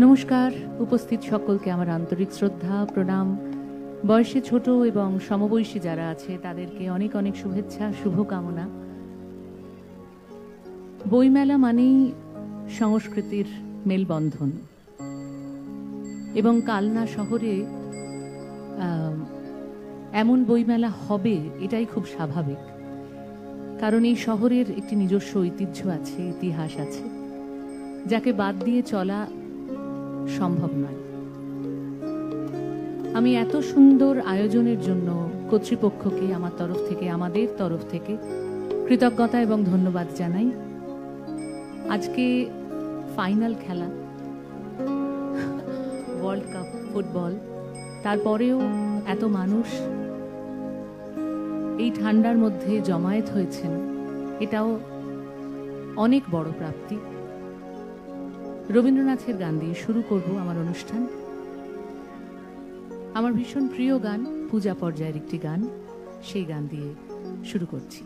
नमस्कार उपस्थित सकलके आमार आंतरिक श्रद्धा प्रणाम। बयसे छोटो एवं समबयसी जारा आछे तादेरके अनेक अनेक शुभेच्छा शुभकामना। बईमेला मानेई संस्कृतिर मेलबंधन एवं कालना शहरे एमन बईमेला होबे एटाई खूब स्वाभाविक, कारण एई शहरेर एकटी निजस्व ऐतिह्य आछे, इतिहास आछे, जाके बाद दिये चला सम्भव नয়। আমি এত সুন্দর আয়োজনের জন্য কর্তৃপক্ষকে আমার তরফ থেকে কৃতজ্ঞতা এবং ধন্যবাদ জানাই। আজকে ফাইনাল খেলা ওয়ার্ল্ড কাপ ফুটবল, তারপরেও এত মানুষ এই ঠান্ডার মধ্যে জমায়েত হয়েছেন, এটাও অনেক বড় প্রাপ্তি। রবীন্দ্রনাথের গান দিয়ে শুরু করব আমার অনুষ্ঠান। আমার ভীষণ প্রিয় গান, পূজা পর্যায়ের একটি গান, সেই গান দিয়ে শুরু করছি।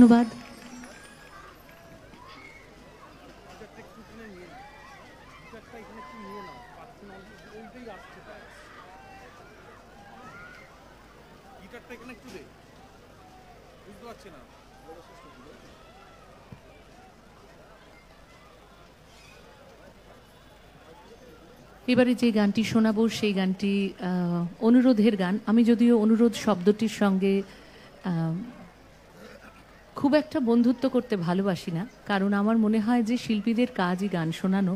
धन्यवाद। এবারে যে গানটি শোনাবো সেই গানটি অনুরোধের গান। আমি যদিও অনুরোধ শব্দটির সঙ্গে খুব একটা বন্ধুত্ব করতে ভালোবাসি না, কারণ আমার মনে হয় যে শিল্পীদের কাজই গান শোনানো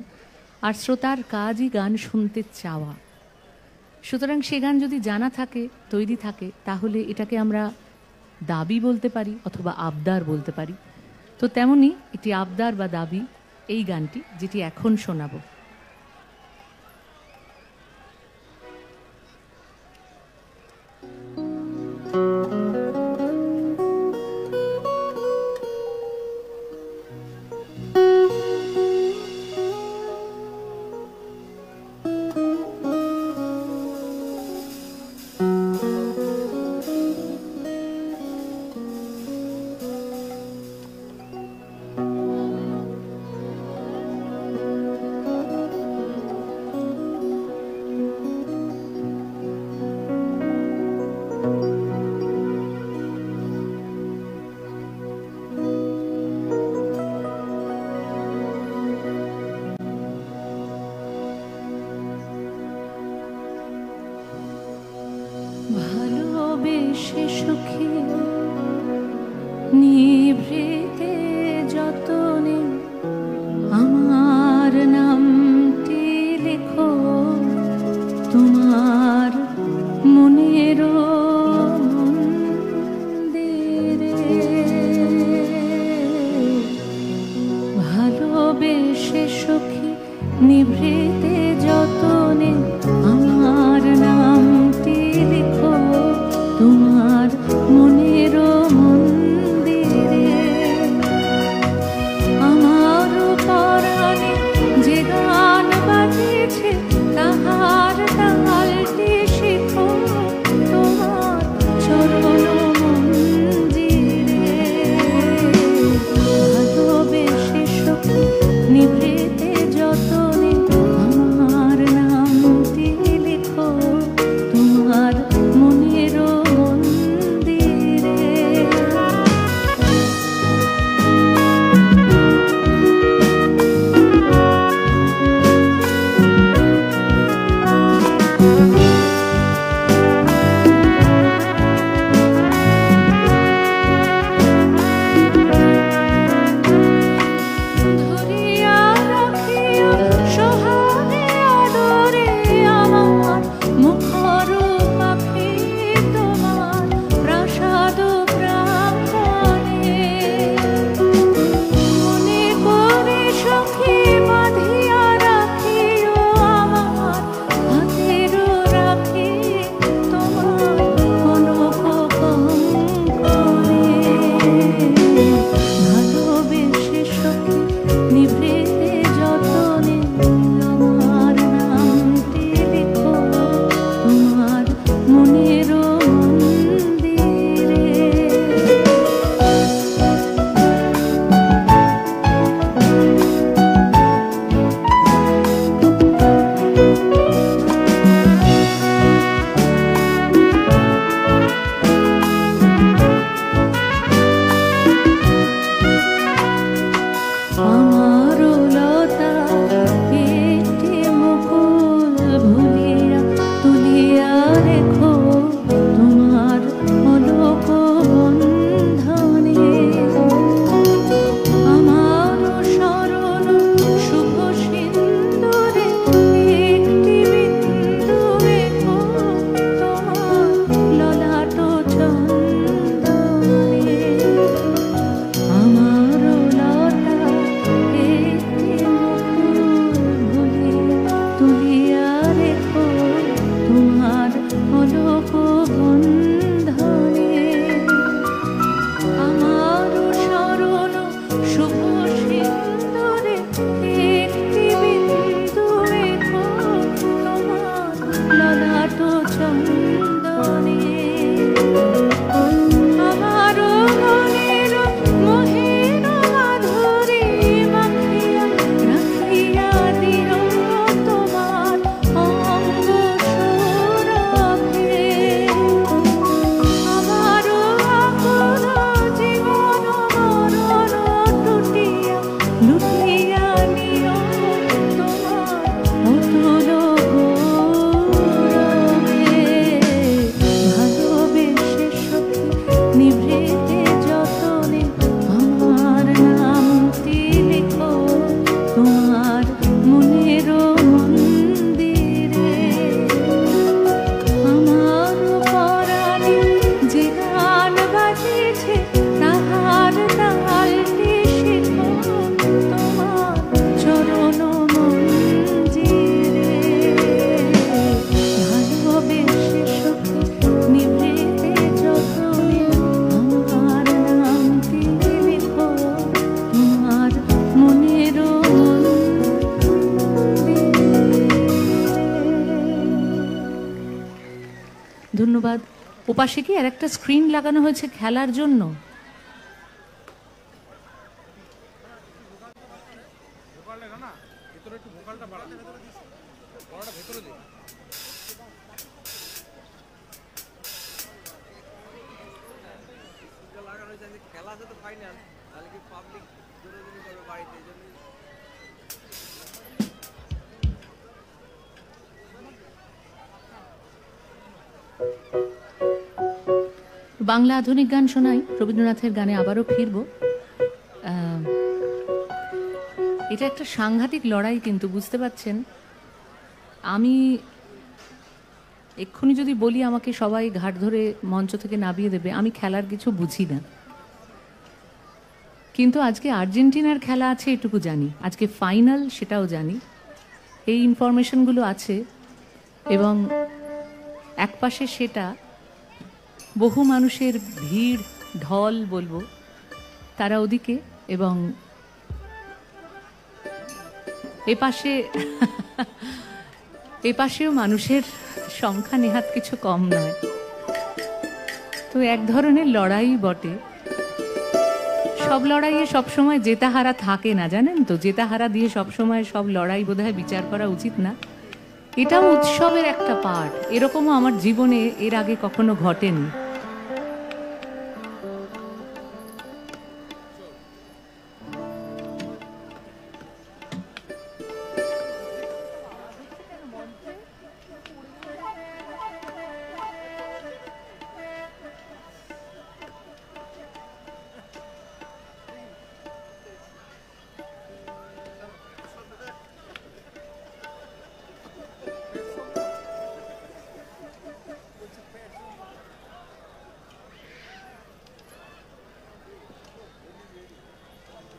আর শ্রোতার কাজই গান শুনতে চাওয়া। সুতরাং সে গান যদি জানা থাকে, তৈরি থাকে, তাহলে এটাকে আমরা দাবি বলতে পারি অথবা আবদার বলতে পারি। তো তেমনই এটি আবদার বা দাবি, এই গানটি যেটি এখন শোনাবো। ভালোবেসে সুখী নিভৃতে যতনে আমার নামটি লেখো তোমার মনের মন্দিরে। ভালোবেসে সুখী নিভৃতে যতনে আমার নামটি লেখো তোমার মনের মন্দিরে। আমার পরাণে যে গান বাজেছে তাহার তালটি শিখো তোমার চরণ মন্দিরে। ভালোবেসে সখী নিভৃতে যতনে আমার নামটি ধন্যবাদ। ওপাশে কি আর একটা স্ক্রিন লাগানো হয়েছে খেলার জন্য? বাংলা আধুনিক গান শোনাই, রবীন্দ্রনাথের গানে আবারও ফিরব। এটা একটা সাংঘাতিক লড়াই, কিন্তু বুঝতে পারছেন আমি এক্ষুনি যদি বলি আমাকে সবাই ঘাট ধরে মঞ্চ থেকে নামিয়ে দেবে, আমি খেলার কিছু বুঝি না। কিন্তু আজকে আর্জেন্টিনার খেলা আছে এটুকু জানি, আজকে ফাইনাল সেটাও জানি, এই ইনফরমেশনগুলো আছে। এবং একপাশে সেটা বহু মানুষের ভিড়, ঢল বলবো, তারা ওদিকে, এবং এপাশেও মানুষের সংখ্যা নেহাত কিছু কম নয়। তো এক ধরনের লড়াই বটে। সব লড়াইয়ে সবসময় জেতাহারা থাকে না, জানেন তো, জেতাহারা দিয়ে সবসময় সব লড়াই বোধহয় বিচার করা উচিত না। এটাও উৎসবের একটা পার্ট, এরকমও আমার জীবনে এর আগে কখনো ঘটেনি।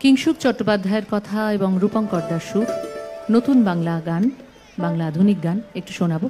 কিংশুক চট্টোপাধ্যায়ের কথা এবং রূপঙ্কর দাস সুর, নতুন বাংলা গান, বাংলা আধুনিক গান একটু শোনাবো।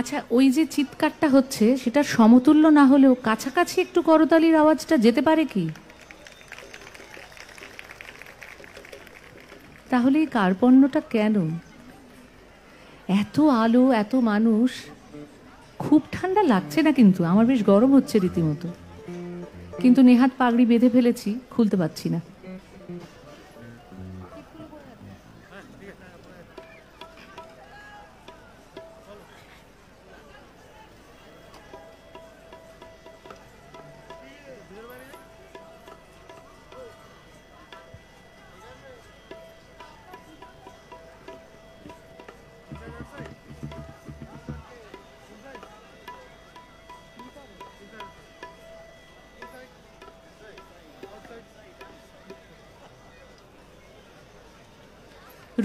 আচ্ছা ওই যে চিৎকারটা হচ্ছে সেটা সমতুল্য না হলেও কাছাকাছি একটু করতালির আওয়াজটা যেতে পারে কি? তাহলে এই কার্পণ্যটা কেন? এত আলো এত মানুষ, খুব ঠান্ডা লাগছে না কিন্তু, আমার বেশ গরম হচ্ছে রীতিমতো, কিন্তু নেহাত পাগড়ি বেঁধে ফেলেছি, খুলতে পারছি না।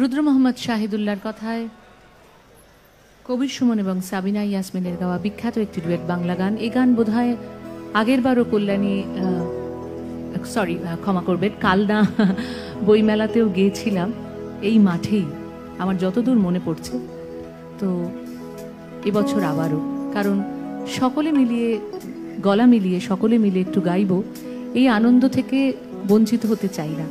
रुद्र मोहम्मद शाहिदुल्लार कथाय कबीर सुमन और साबिना यासमिनेर गावा विख्यात एक डुएट बांगला गान। ए गान बोधहय आगेर बारो कल्याणी सरि क्षमा करबेन कालना बईमेलातेও গেছিলাম এই মাঠেই, আমার যতদূর মনে পড়ছে। তো এবছর আবারও, কারণ সকলে মিলিয়ে গলা মিলিয়ে সকলে মিলে একটু গাইব, এই আনন্দ থেকে বঞ্চিত হতে চাই না।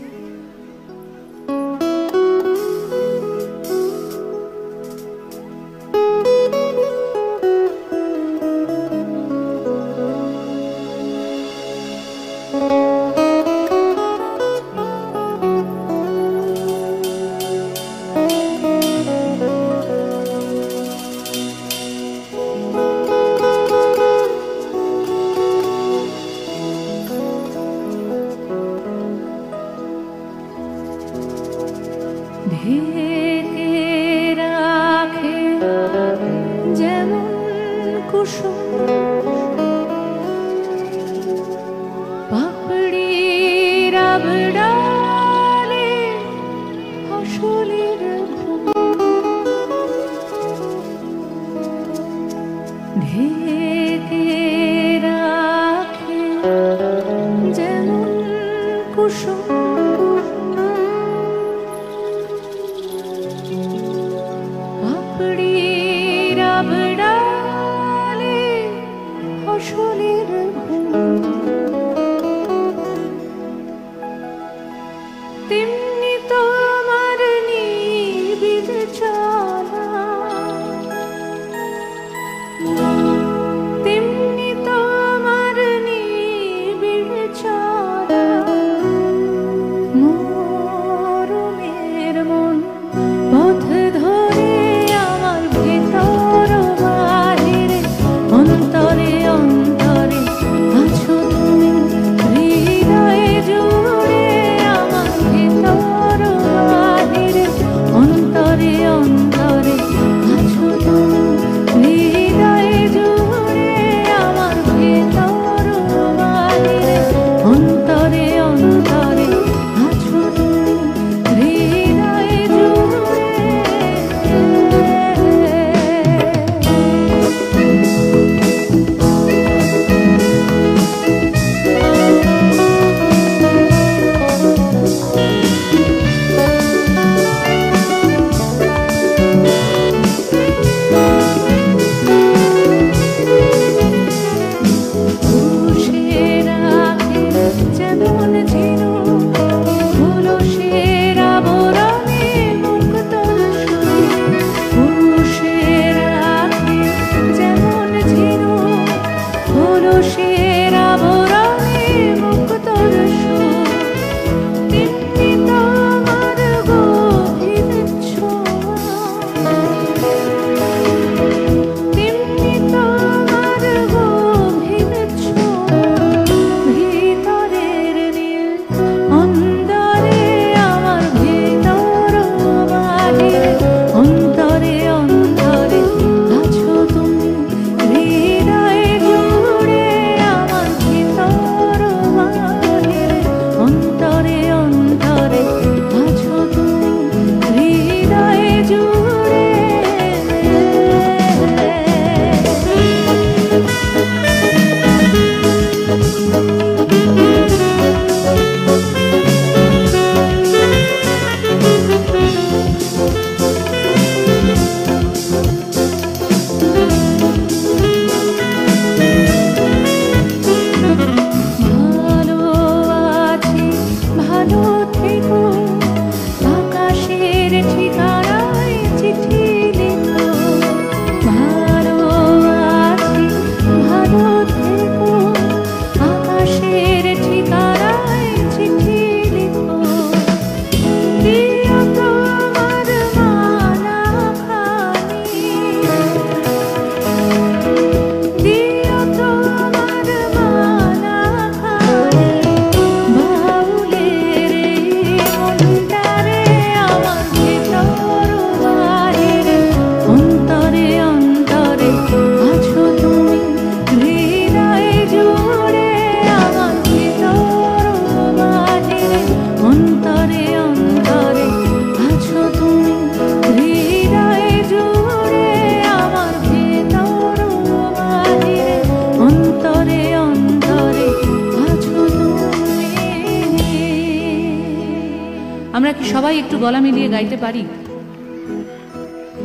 সবাই একটু গলা মিলিয়ে গাইতে পারি?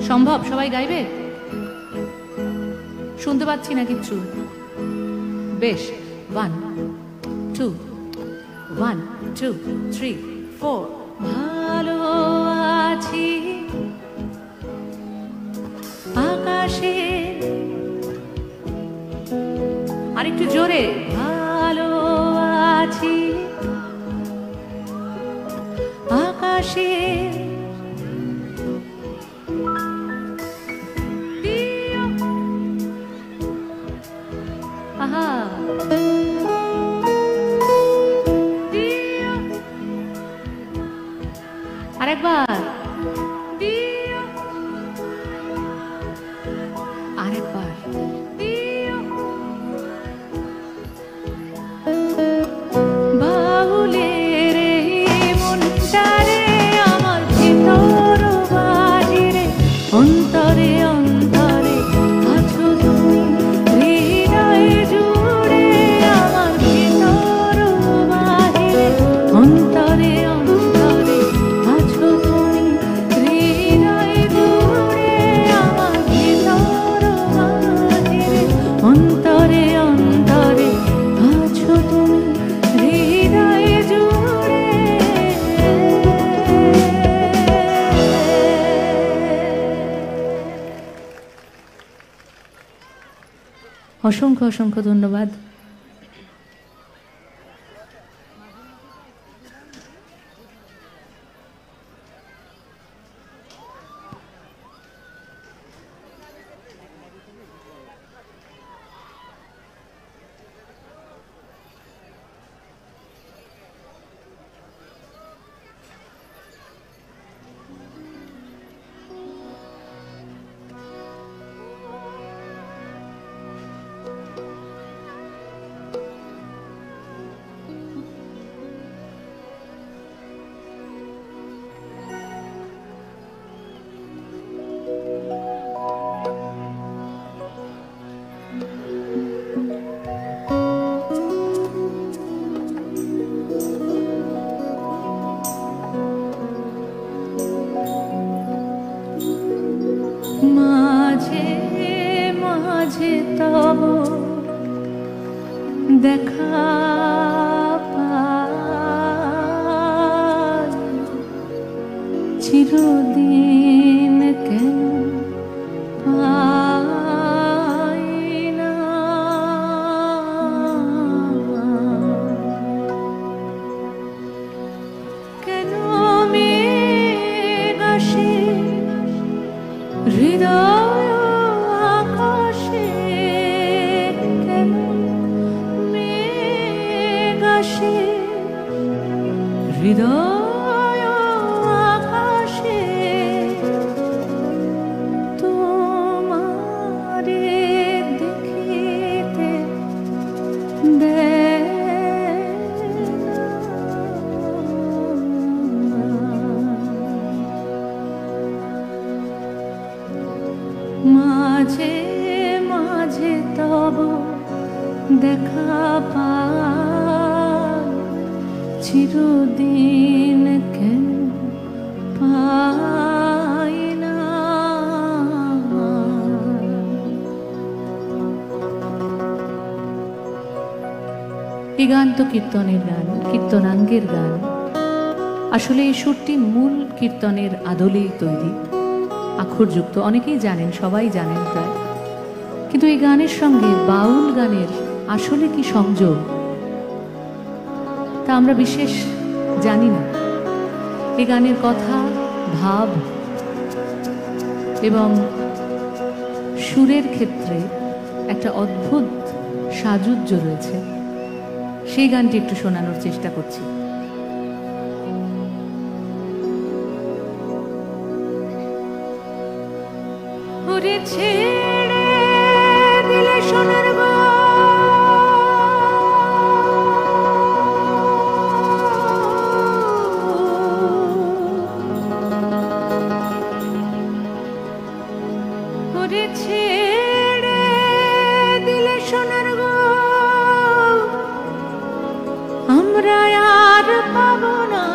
সম্ভব? সবাই গাইবে? শুনতে পাচ্ছি না কিচ্ছু। বেশ, 1 2 1 2 3 4 ভালো আছি আকাশে। আর একটু জোরে, ভালো আছি আকাশে। অসংখ্য অসংখ্য ধন্যবাদ। গান তো কীর্তনের গান, কীর্তনাঙ্গের গান। আসলে এই সুরটি মূল কীর্তনের আদলেই তৈরি, আখরযুক্ত। অনেকেই জানেন, সবাই জানেন প্রায়, কিন্তু এই গানের সঙ্গে বাউল গানের আসলে কি সংযোগ তা আমরা বিশেষ জানি না। এই গানের কথা, ভাব এবং সুরের ক্ষেত্রে একটা অদ্ভুত সাজুজ্য রয়েছে। সেই গানটি একটু শোনানোর চেষ্টা করছি। আমরা আর পাবো না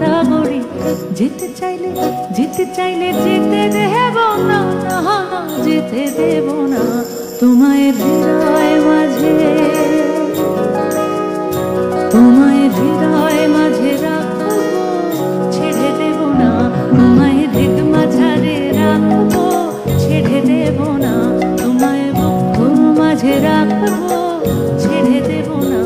গড়াগড়ি যেতে চাইলে যেতে দেব না, না যেতে দেব না তোমায় হৃদয় মাঝে, তোমায় হৃদয় মাঝে রাখবো, ছেড়ে দেব না তোমায় হৃদ মাঝারে রাখবো, ছেড়ে দেব না তোমায় বক্ষ মাঝে রাখবো, ছেড়ে দেব না।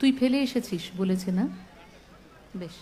তুই ফেলে এসেছিস বলেছে না, বেশ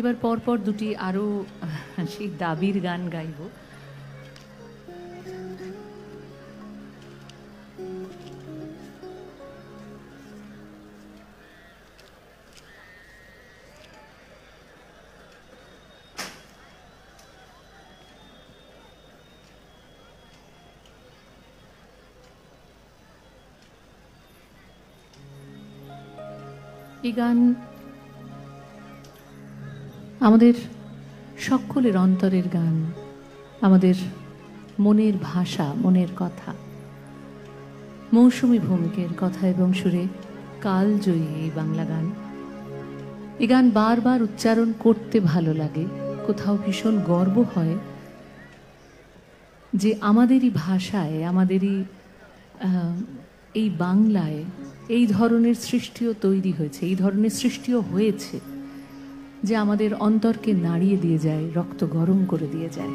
এবার পরপর দুটি আরও সেই দাবির গান গাইব। এই গান আমাদের সকলের অন্তরের গান, আমাদের মনের ভাষা, মনের কথা। মৌসুমী ভৌমিকের কথা এবং সুরে কালজয়ী এই বাংলা গান। এই গান বারবার উচ্চারণ করতে ভালো লাগে, কোথাও ভীষণ গর্ব হয় যে আমাদেরই ভাষায়, আমাদেরই এই বাংলায় এই ধরনের সৃষ্টিও তৈরি হয়েছে, এই ধরনের সৃষ্টিও হয়েছে যে আমাদের অন্তরকে নাড়িয়ে দিয়ে যায়, রক্ত গরম করে দিয়ে যায়।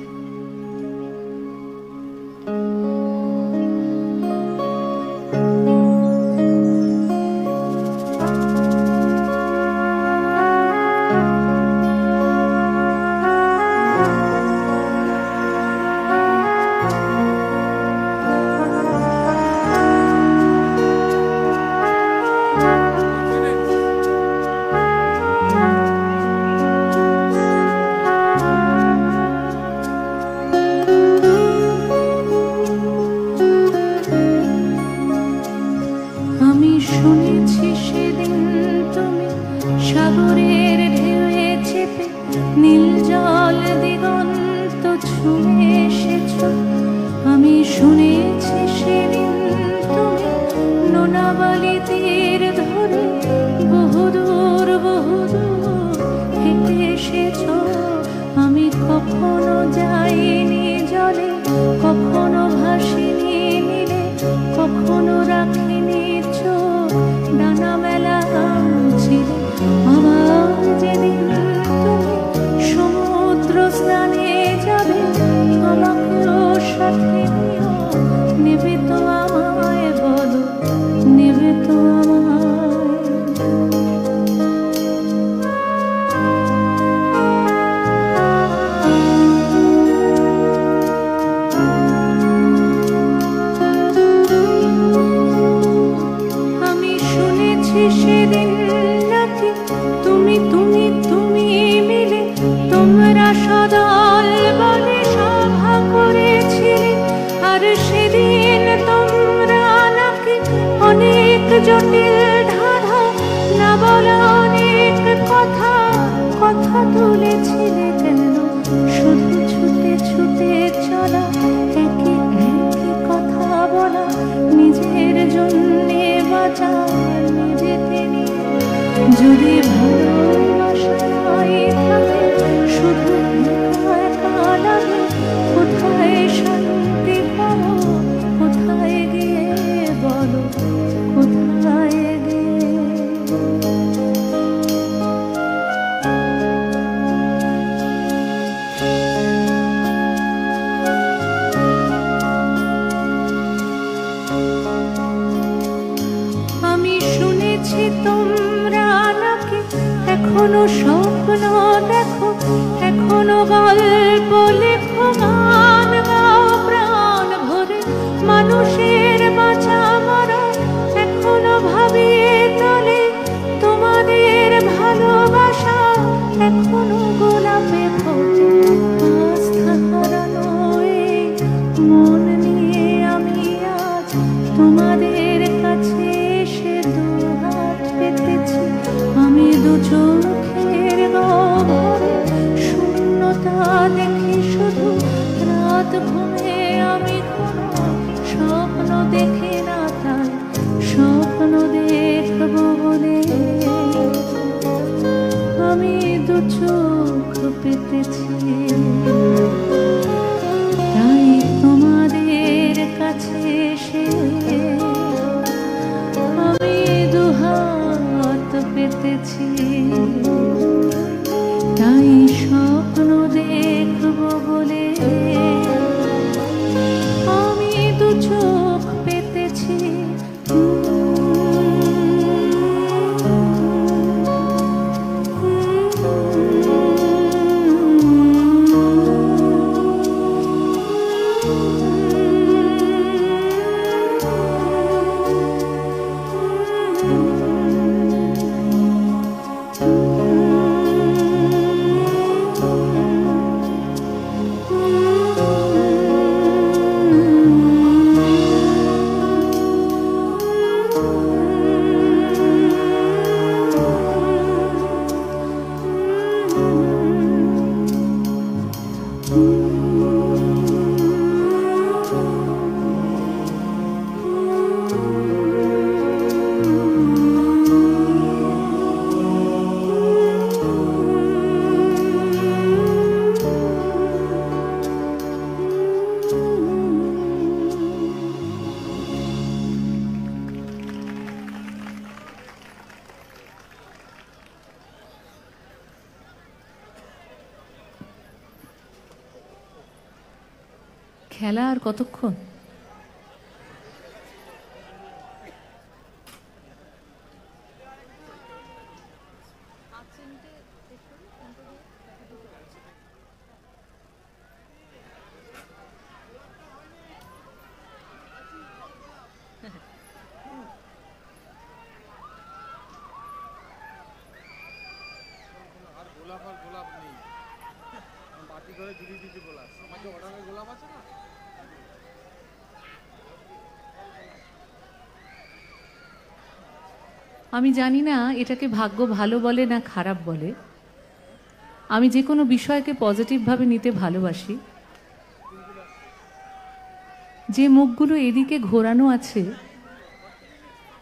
খেলা আর কতক্ষণ? আমি জানি না এটাকে ভাগ্য ভালো বলে না খারাপ বলে। আমি যে কোনো বিষয়কে পজিটিভভাবে নিতে ভালোবাসি। যে মুখগুলো এদিকে ঘোরানো আছে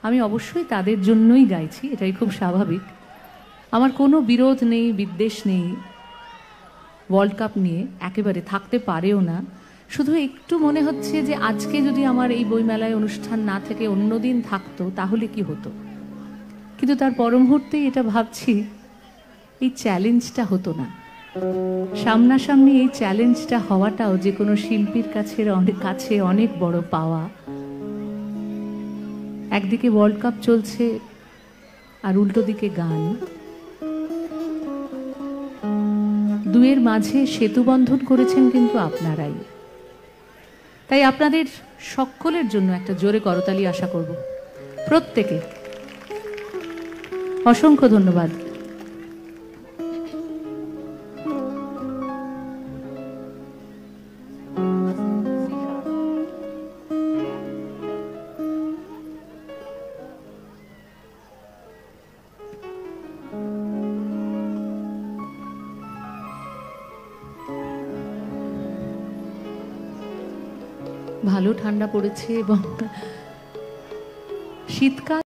আমি অবশ্যই তাদের জন্যই গাইছি, এটাই খুব স্বাভাবিক। আমার কোনো বিরোধ নেই, বিদ্বেষ নেই ওয়ার্ল্ড কাপ নিয়ে, একেবারে থাকতে পারেও না। শুধু একটু মনে হচ্ছে যে আজকে যদি আমার এই বইমেলায় অনুষ্ঠান না থেকে অন্য দিন থাকতো তাহলে কি হতো, কিন্তু তার পর মুহূর্তেই এটা ভাবছি এই চ্যালেঞ্জটা হতো না। সামনাসামনি এই চ্যালেঞ্জটা হওয়াটাও যে কোনো শিল্পীর কাছে অনেক বড় পাওয়া। একদিকে ওয়ার্ল্ড কাপ চলছে আর উল্টো দিকে গান, দুয়ের মাঝে সেতু বন্ধন করেছেন কিন্তু আপনারাই। তাই আপনাদের সকলের জন্য একটা জোরে করতালি আশা করব প্রত্যেকে। অসংখ্য ধন্যবাদ। ভালো ঠান্ডা পড়েছে এবং শীতকাল।